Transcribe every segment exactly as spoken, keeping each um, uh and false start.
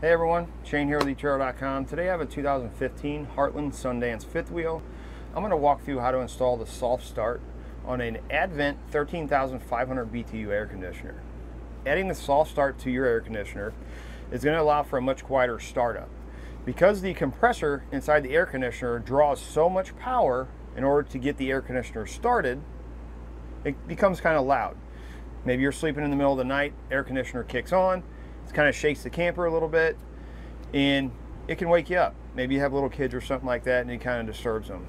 Hey everyone, Shane here with e trailer dot com. Today I have a two thousand fifteen Heartland Sundance fifth wheel. I'm going to walk through how to install the soft start on an Advent thirteen thousand five hundred B T U air conditioner. Adding the soft start to your air conditioner is going to allow for a much quieter startup. Because the compressor inside the air conditioner draws so much power in order to get the air conditioner started, it becomes kind of loud. Maybe you're sleeping in the middle of the night, air conditioner kicks on, it kind of shakes the camper a little bit and it can wake you up. Maybe you have little kids or something like that and it kind of disturbs them.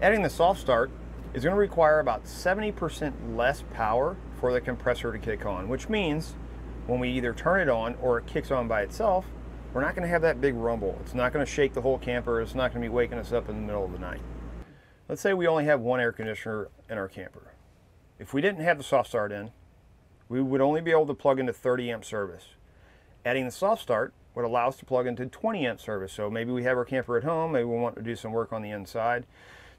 Adding the soft start is going to require about seventy percent less power for the compressor to kick on, which means when we either turn it on or it kicks on by itself, we're not going to have that big rumble. It's not going to shake the whole camper. It's not going to be waking us up in the middle of the night. Let's say we only have one air conditioner in our camper. If we didn't have the soft start in, we would only be able to plug into thirty amp service. Adding the soft start would allow us to plug into twenty amp service. So maybe we have our camper at home, maybe we want to do some work on the inside.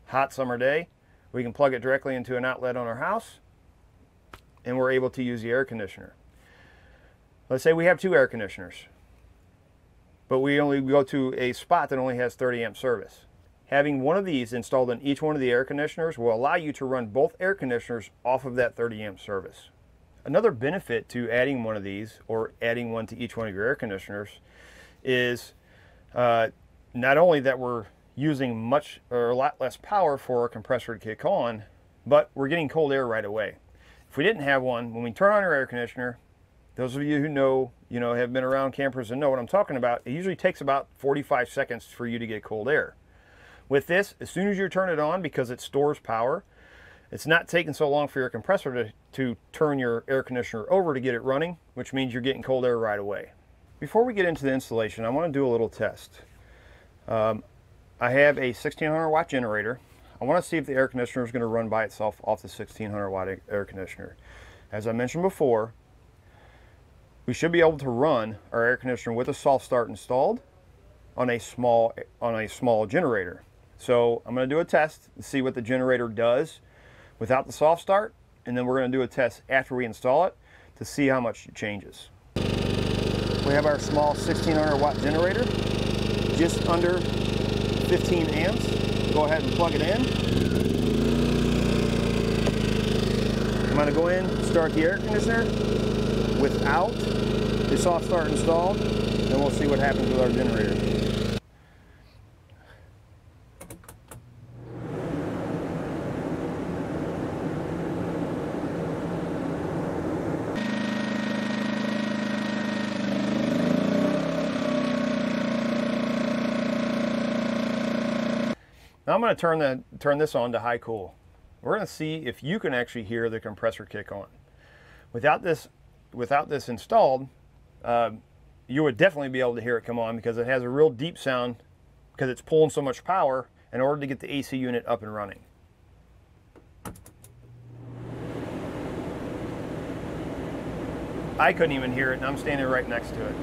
Hot summer day, we can plug it directly into an outlet on our house and we're able to use the air conditioner. Let's say we have two air conditioners, but we only go to a spot that only has thirty amp service. Having one of these installed in each one of the air conditioners will allow you to run both air conditioners off of that thirty amp service. Another benefit to adding one of these, or adding one to each one of your air conditioners, is uh, not only that we're using much or a lot less power for a compressor to kick on, but we're getting cold air right away. If we didn't have one, when we turn on our air conditioner, those of you who know, you know, have been around campers and know what I'm talking about, it usually takes about forty-five seconds for you to get cold air. With this, as soon as you turn it on, because it stores power, it's not taking so long for your compressor to, to turn your air conditioner over to get it running, which means you're getting cold air right away. Before we get into the installation, I want to do a little test. Um, I have a sixteen hundred watt generator. I want to see if the air conditioner is going to run by itself off the sixteen hundred watt air conditioner. As I mentioned before, we should be able to run our air conditioner with a soft start installed on a small, on a small generator. So I'm going to do a test to see what the generator does without the soft start, and then we're going to do a test after we install it to see how much it changes. We have our small sixteen hundred watt generator, just under fifteen amps. Go ahead and plug it in. I'm going to go in, start the air conditioner without the soft start installed, and we'll see what happens with our generator. Now I'm going to turn, the, turn this on to high cool. We're going to see if you can actually hear the compressor kick on. Without this, without this installed, uh, you would definitely be able to hear it come on because it has a real deep sound because it's pulling so much power in order to get the A C unit up and running. I couldn't even hear it and I'm standing right next to it.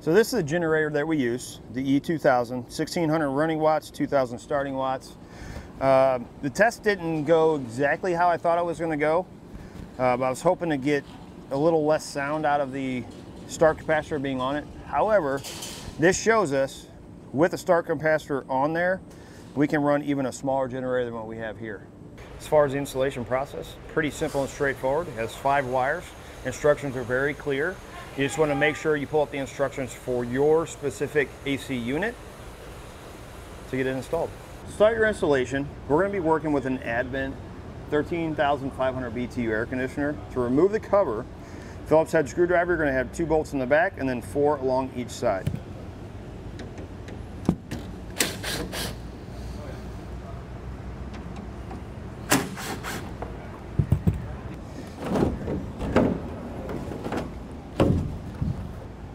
So this is the generator that we use, the E two thousand, sixteen hundred running watts, two thousand starting watts. Uh, the test didn't go exactly how I thought it was going to go, uh, but I was hoping to get a little less sound out of the start capacitor being on it. However, this shows us with a start capacitor on there, we can run even a smaller generator than what we have here. As far as the installation process, pretty simple and straightforward. It has five wires. Instructions are very clear. You just want to make sure you pull up the instructions for your specific A C unit to get it installed. To start your installation, we're going to be working with an Advent thirteen thousand five hundred B T U air conditioner. To remove the cover, Phillips head screwdriver, you're going to have two bolts in the back and then four along each side.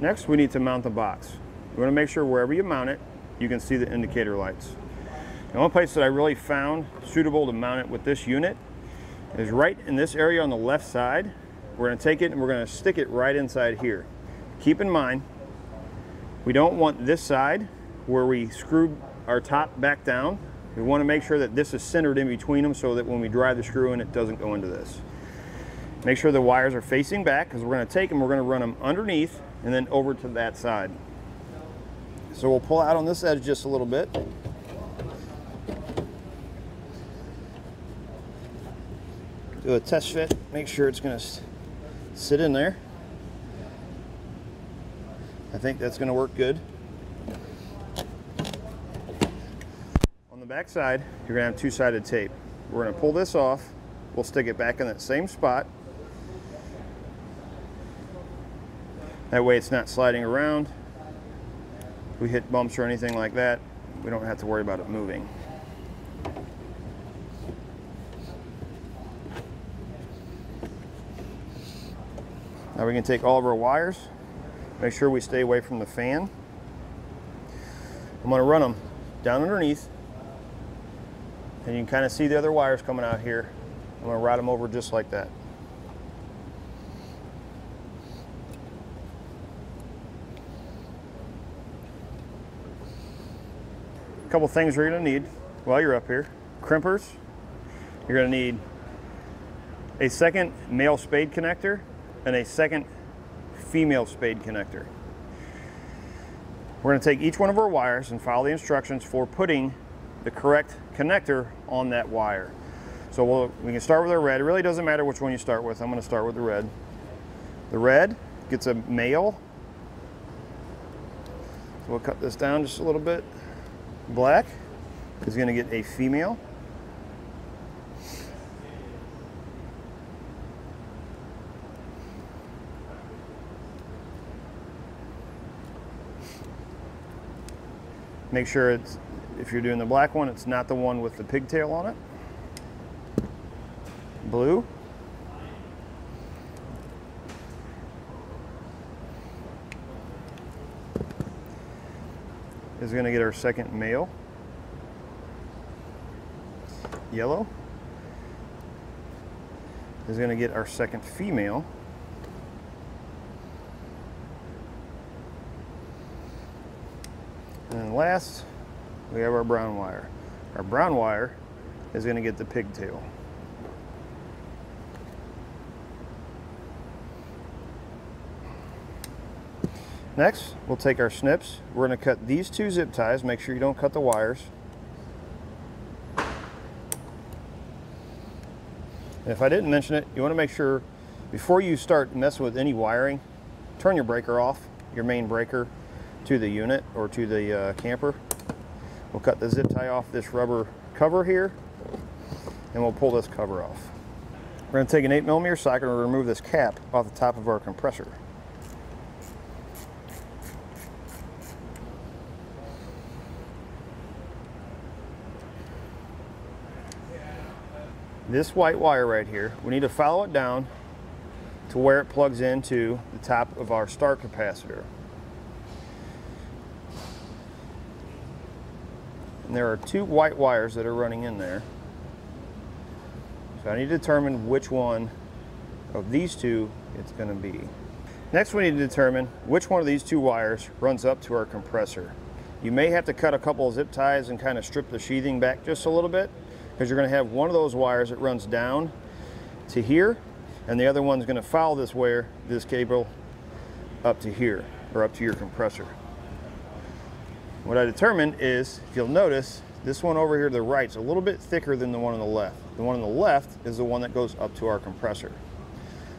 Next, we need to mount the box. You want to make sure wherever you mount it, you can see the indicator lights. The only place that I really found suitable to mount it with this unit is right in this area on the left side. We're going to take it and we're going to stick it right inside here. Keep in mind, we don't want this side where we screw our top back down. We want to make sure that this is centered in between them so that when we drive the screw in, it doesn't go into this. Make sure the wires are facing back, because we're going to take them, we're going to run them underneath and then over to that side. So we'll pull out on this edge just a little bit. Do a test fit, make sure it's going to sit in there. I think that's going to work good. On the back side, you're going to have two-sided tape. We're going to pull this off. We'll stick it back in that same spot. That way it's not sliding around. If we hit bumps or anything like that, we don't have to worry about it moving. Now we can take all of our wires. Make sure we stay away from the fan. I'm going to run them down underneath, and you can kind of see the other wires coming out here. I'm going to route them over just like that. A couple things you're going to need while you're up here. Crimpers. You're going to need a second male spade connector and a second female spade connector. We're going to take each one of our wires and follow the instructions for putting the correct connector on that wire. So we'll, we can start with our red. It really doesn't matter which one you start with. I'm going to start with the red. The red gets a male. So we'll cut this down just a little bit. Black is going to get a female. Make sure it's, if you're doing the black one, it's not the one with the pigtail on it. Blue. Is going to get our second male. Yellow. Is going to get our second female. And then last, we have our brown wire. Our brown wire is going to get the pigtail. Next, we'll take our snips. We're going to cut these two zip ties. Make sure you don't cut the wires. And if I didn't mention it, you want to make sure before you start messing with any wiring, turn your breaker off, your main breaker, to the unit or to the uh, camper. We'll cut the zip tie off this rubber cover here, and we'll pull this cover off. We're going to take an eight millimeter socket and remove this cap off the top of our compressor. This white wire right here, we need to follow it down to where it plugs into the top of our start capacitor. And there are two white wires that are running in there. So I need to determine which one of these two it's going to be. Next, we need to determine which one of these two wires runs up to our compressor. You may have to cut a couple of zip ties and kind of strip the sheathing back just a little bit, because you're going to have one of those wires that runs down to here, and the other one's going to follow this wire, this cable, up to here, or up to your compressor. What I determined is, if you'll notice, this one over here to the right is a little bit thicker than the one on the left. The one on the left is the one that goes up to our compressor.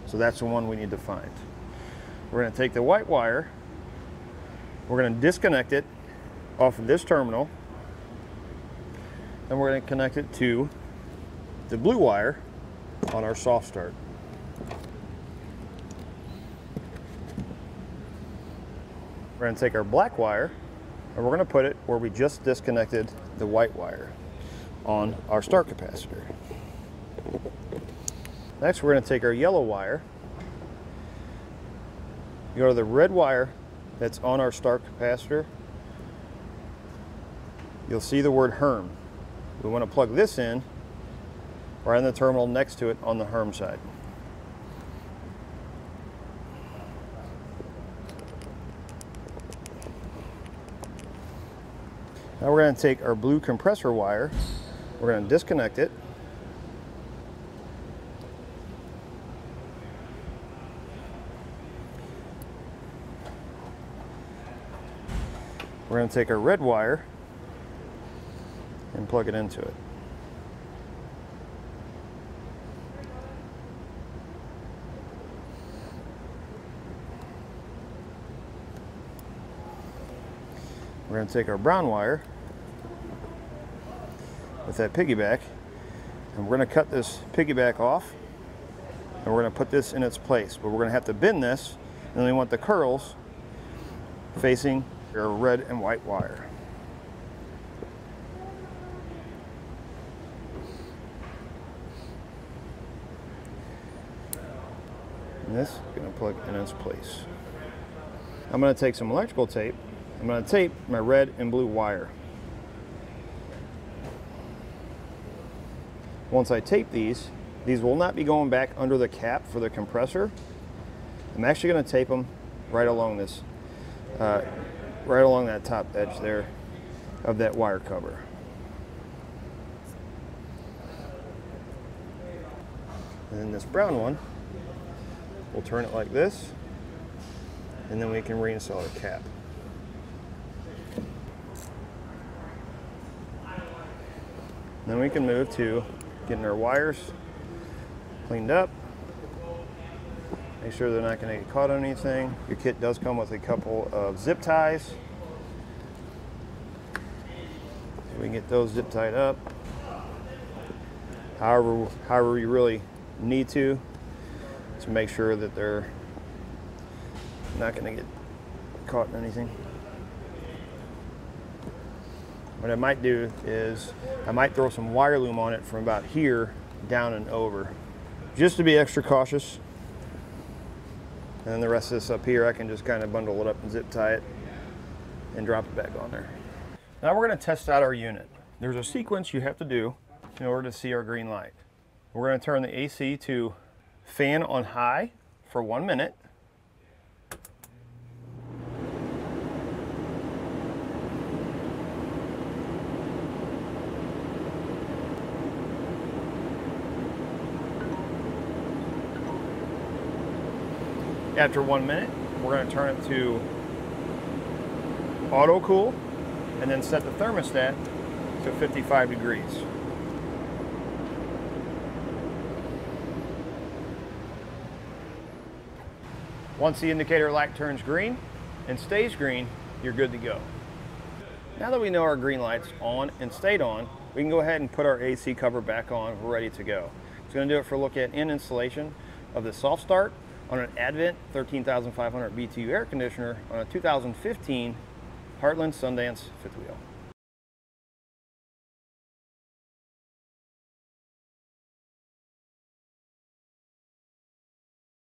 So that's the one we need to find. We're going to take the white wire, we're going to disconnect it off of this terminal, and we're going to connect it to the blue wire on our soft start. We're going to take our black wire, and we're going to put it where we just disconnected the white wire on our start capacitor. Next, we're going to take our yellow wire, go to the red wire that's on our start capacitor. You'll see the word Herm. We want to plug this in right in the terminal next to it on the Herm side. Now we're going to take our blue compressor wire, we're going to disconnect it. We're going to take our red wire and plug it into it. We're going to take our brown wire with that piggyback, and we're going to cut this piggyback off, and we're going to put this in its place. But we're going to have to bend this, and we want the curls facing our red and white wire. And this is going to plug in its place. I'm going to take some electrical tape. I'm going to tape my red and blue wire. Once I tape these, these will not be going back under the cap for the compressor. I'm actually going to tape them right along this, uh, right along that top edge there of that wire cover. And then this brown one, we'll turn it like this, and then we can reinstall the cap. Then we can move to getting our wires cleaned up. Make sure they're not going to get caught on anything. Your kit does come with a couple of zip ties. So we can get those zip tied up. However, however you really need to, to make sure that they're not going to get caught in anything. What I might do is I might throw some wire loom on it from about here down and over, just to be extra cautious. And then the rest of this up here, I can just kind of bundle it up and zip tie it and drop it back on there. Now we're going to test out our unit. There's a sequence you have to do in order to see our green light. We're going to turn the A C to fan on high for one minute. After one minute, we're going to turn it to auto cool and then set the thermostat to fifty-five degrees. Once the indicator light turns green and stays green, you're good to go. Now that we know our green light's on and stayed on, we can go ahead and put our A C cover back on. We're ready to go. It's going to do it for a look at an installation of the soft start on an Advent thirteen thousand five hundred B T U air conditioner on a two thousand fifteen Heartland Sundance fifth wheel.